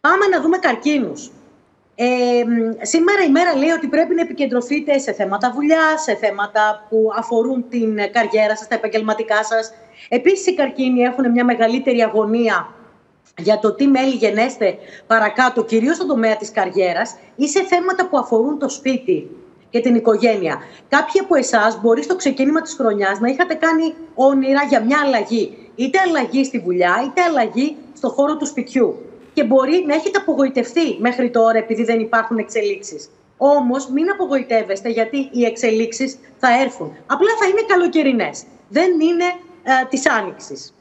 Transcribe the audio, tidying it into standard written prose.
Πάμε να δούμε καρκίνους. Σήμερα η μέρα λέει ότι πρέπει να επικεντρωθείτε σε θέματα δουλειά, σε θέματα που αφορούν την καριέρα σας, τα επαγγελματικά σας. Επίσης οι καρκίνοι έχουν μια μεγαλύτερη αγωνία για το τι μέλη γενέστε παρακάτω, κυρίως στον τομέα της καριέρας ή σε θέματα που αφορούν το σπίτι και την οικογένεια. Κάποιοι από εσάς μπορεί στο ξεκίνημα της χρονιάς να είχατε κάνει όνειρα για μια αλλαγή. Είτε αλλαγή στη δουλειά, είτε αλλαγή στον χώρο του σπιτιού. Και μπορεί να έχετε απογοητευτεί μέχρι τώρα επειδή δεν υπάρχουν εξελίξεις. Όμως μην απογοητεύεστε, γιατί οι εξελίξεις θα έρθουν. Απλά θα είναι καλοκαιρινές. Δεν είναι της άνοιξης.